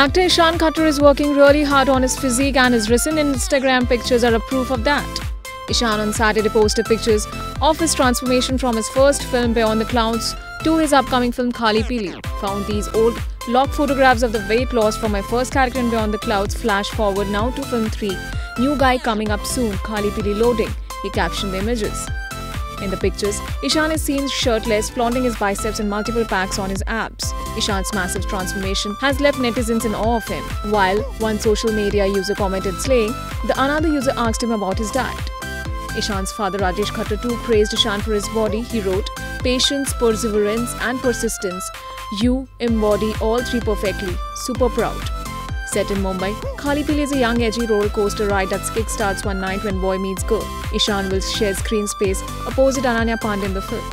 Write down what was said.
Actor Ishaan Khatter is working really hard on his physique, and his recent Instagram pictures are a proof of that. Ishaan on Saturday posted pictures of his transformation from his first film Beyond the Clouds to his upcoming film Khaali Peeli. Found these old log photographs of the weight loss from my first character in Beyond the Clouds. Flash forward now to film 3. New guy coming up soon, Khaali Peeli loading, he captioned the images. In the pictures, Ishaan is seen shirtless, flaunting his biceps and multiple packs on his abs. Ishaan's massive transformation has left netizens in awe of him. While one social media user commented slaying, another user asked him about his diet. Ishaan's father Rajesh Khattar too praised Ishaan for his body. He wrote, "Patience, perseverance and persistence. You embody all three perfectly. Super proud." Set in Mumbai, Khaali Peeli is a young, edgy roller coaster ride that kickstarts one night when boy meets girl. Ishaan will share screen space opposite Ananya Panday in the film.